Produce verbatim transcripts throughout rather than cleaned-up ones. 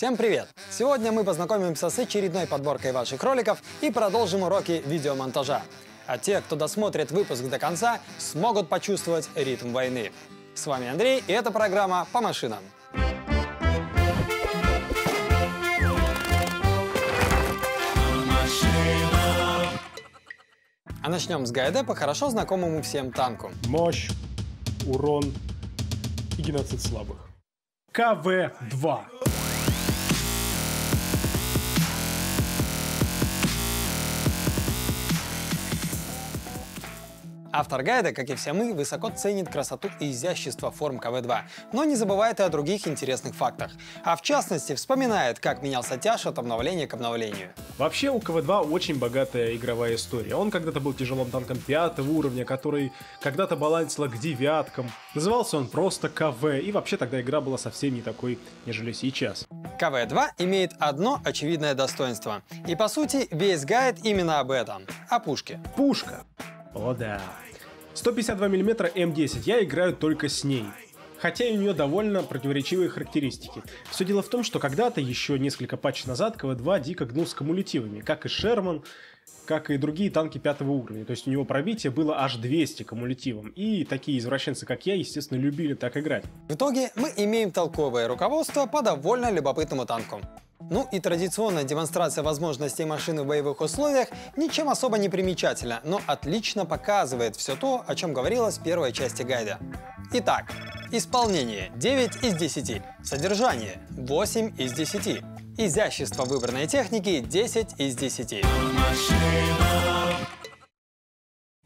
Всем привет! Сегодня мы познакомимся с очередной подборкой ваших роликов и продолжим уроки видеомонтажа. А те, кто досмотрит выпуск до конца, смогут почувствовать ритм войны. С вами Андрей, и это программа «По машинам». А начнем с ГАЭД по хорошо знакомому всем танку. Мощь, урон и геноцид слабых. КВ-два. Автор гайда, как и все мы, высоко ценит красоту и изящество форм КВ-два, но не забывает и о других интересных фактах. А в частности, вспоминает, как менялся тяж от обновления к обновлению. Вообще, у КВ-два очень богатая игровая история. Он когда-то был тяжелым танком пятого уровня, который когда-то балансил к девяткам. Назывался он просто КВ, и вообще тогда игра была совсем не такой, нежели сейчас. КВ-два имеет одно очевидное достоинство. И, по сути, весь гайд именно об этом. О пушке. Пушка. О да. сто пятьдесят два миллиметра М десять, я играю только с ней. Хотя у нее довольно противоречивые характеристики. Все дело в том, что когда-то, еще несколько патчей назад, КВ-два дико гнул с кумулятивами, как и Шерман, как и другие танки пятого уровня. То есть у него пробитие было аж двести кумулятивом. И такие извращенцы, как я, естественно, любили так играть. В итоге мы имеем толковое руководство по довольно любопытному танку. Ну и традиционная демонстрация возможностей машины в боевых условиях ничем особо не примечательна, но отлично показывает все то, о чем говорилось в первой части гайда. Итак, исполнение девять из десяти, содержание восемь из десяти, изящество выбранной техники десять из десяти.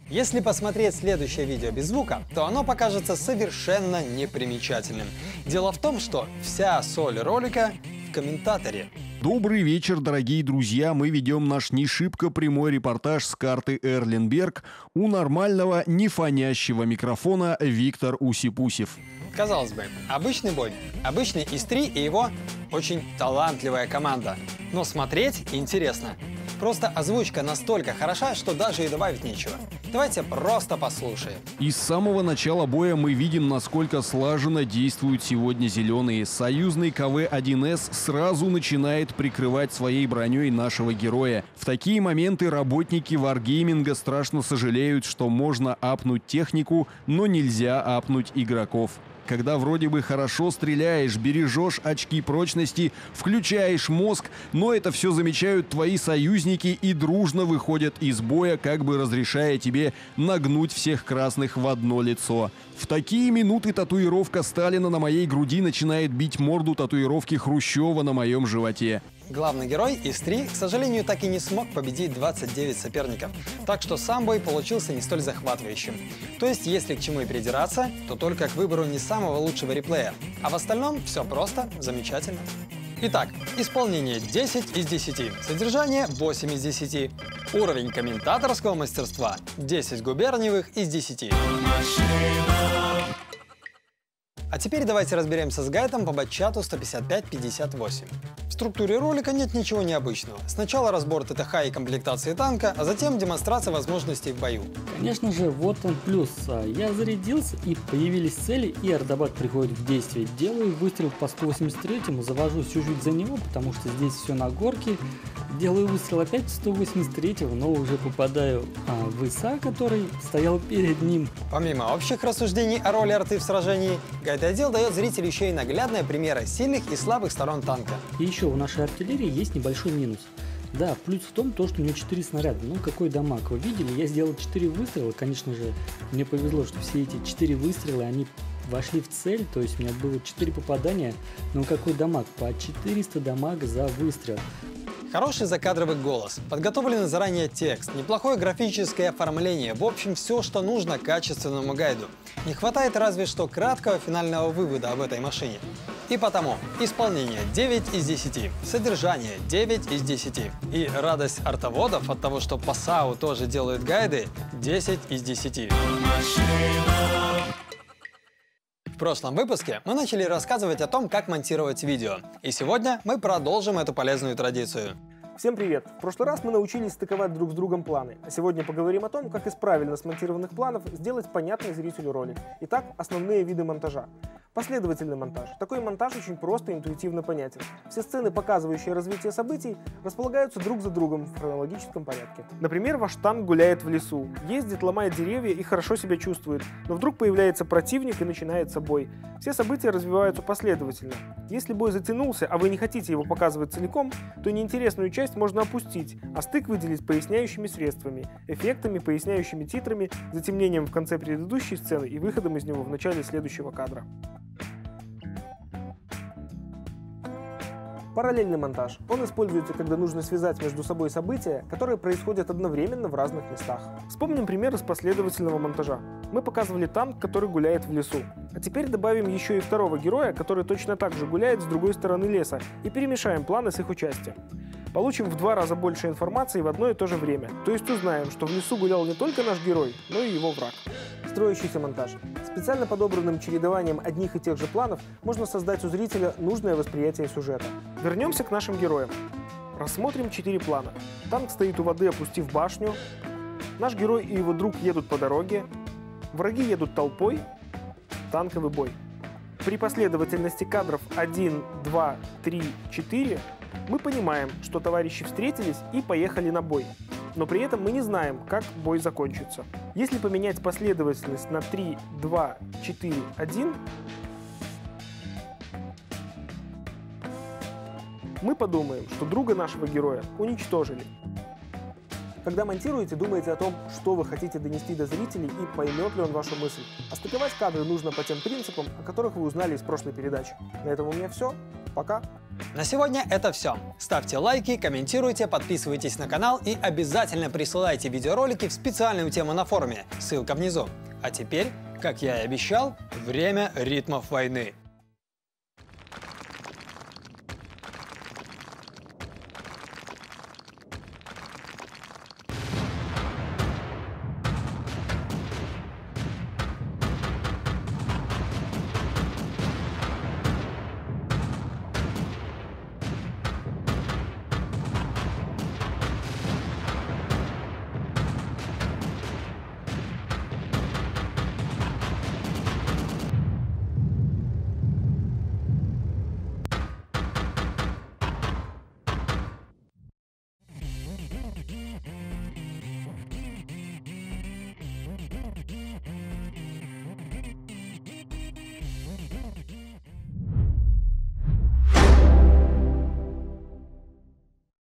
Если посмотреть следующее видео без звука, то оно покажется совершенно непримечательным. Дело в том, что вся соль ролика в комментаторе. Добрый вечер, дорогие друзья! Мы ведем наш не шибко прямой репортаж с карты Эрленберг у нормального, не фонящего микрофона Виктор Усипусев. Казалось бы, обычный бой, обычный ИС-три и его очень талантливая команда. Но смотреть интересно. Просто озвучка настолько хороша, что даже и добавить нечего. Давайте просто послушаем. И с самого начала боя мы видим, насколько слаженно действуют сегодня зеленые. Союзный КВ-один эс сразу начинает прикрывать своей броней нашего героя. В такие моменты работники Wargaming страшно сожалеют, что можно апнуть технику, но нельзя апнуть игроков. Когда вроде бы хорошо стреляешь, бережешь очки прочности, включаешь мозг, но это все замечают твои союзники и дружно выходят из боя, как бы разрешая тебе нагнуть всех красных в одно лицо. В такие минуты татуировка Сталина на моей груди начинает бить морду татуировки Хрущева на моем животе. Главный герой ИС-три, к сожалению, так и не смог победить двадцать девять соперников, так что сам бой получился не столь захватывающим. То есть, если к чему и придираться, то только к выбору не самого лучшего реплея, а в остальном все просто, замечательно. Итак, исполнение десять из десяти, содержание восемь из десяти, уровень комментаторского мастерства десять губерниевых из десяти. А теперь давайте разберемся с гайдом по батчату сто пятьдесят пять пятьдесят восемь. В структуре ролика нет ничего необычного. Сначала разбор ТТХ и комплектации танка, а затем демонстрация возможностей в бою. Конечно же, вот он плюс. Я зарядился, и появились цели, и ардабат приходит в действие. Делаю выстрел по сто восемьдесят третьему, завожусь чуть-чуть за него, потому что здесь все на горке. Делаю выстрел опять сто восемьдесят третьего, но уже попадаю а, в ИСа, который стоял перед ним. Помимо общих рассуждений о роли арты в сражении, гайд-отдел дает зрителю еще и наглядные примеры сильных и слабых сторон танка. И еще у нашей артиллерии есть небольшой минус. Да, плюс в том, то, что у нее четыре снаряда. Ну какой дамаг, вы видели, я сделал четыре выстрела, конечно же, мне повезло, что все эти четыре выстрела, они вошли в цель, то есть у меня было четыре попадания, но какой дамаг, по четыреста дамага за выстрел. Хороший закадровый голос, подготовленный заранее текст, неплохое графическое оформление, в общем, все, что нужно качественному гайду. Не хватает разве что краткого финального вывода об этой машине. И потому, исполнение девять из десяти, содержание девять из десяти и радость артоводов от того, что по САУ тоже делают гайды, десять из десяти. В прошлом выпуске мы начали рассказывать о том, как монтировать видео. И сегодня мы продолжим эту полезную традицию. Всем привет! В прошлый раз мы научились стыковать друг с другом планы, а сегодня поговорим о том, как из правильно смонтированных планов сделать понятный зрителю ролик. Итак, основные виды монтажа. Последовательный монтаж. Такой монтаж очень просто и интуитивно понятен. Все сцены, показывающие развитие событий, располагаются друг за другом в хронологическом порядке. Например, ваш танк гуляет в лесу, ездит, ломает деревья и хорошо себя чувствует, но вдруг появляется противник и начинается бой. Все события развиваются последовательно. Если бой затянулся, а вы не хотите его показывать целиком, то неинтересную часть можно опустить, а стык выделить поясняющими средствами, эффектами, поясняющими титрами, затемнением в конце предыдущей сцены и выходом из него в начале следующего кадра. Параллельный монтаж. Он используется, когда нужно связать между собой события, которые происходят одновременно в разных местах. Вспомним пример из последовательного монтажа. Мы показывали танк, который гуляет в лесу. А теперь добавим еще и второго героя, который точно так же гуляет с другой стороны леса, и перемешаем планы с их участием. Получим в два раза больше информации в одно и то же время. То есть узнаем, что в лесу гулял не только наш герой, но и его враг. Строящийся монтаж. Специально подобранным чередованием одних и тех же планов можно создать у зрителя нужное восприятие сюжета. Вернемся к нашим героям. Рассмотрим четыре плана. Танк стоит у воды, опустив башню. Наш герой и его друг едут по дороге. Враги едут толпой. Танковый бой. При последовательности кадров один, два, три, четыре мы понимаем, что товарищи встретились и поехали на бой. Но при этом мы не знаем, как бой закончится. Если поменять последовательность на три, два, четыре, один, мы подумаем, что друга нашего героя уничтожили. Когда монтируете, думайте о том, что вы хотите донести до зрителей и поймет ли он вашу мысль. А стыковать кадры нужно по тем принципам, о которых вы узнали из прошлой передачи. На этом у меня все. Пока! На сегодня это все. Ставьте лайки, комментируйте, подписывайтесь на канал и обязательно присылайте видеоролики в специальную тему на форуме. Ссылка внизу. А теперь, как я и обещал, время ритмов войны.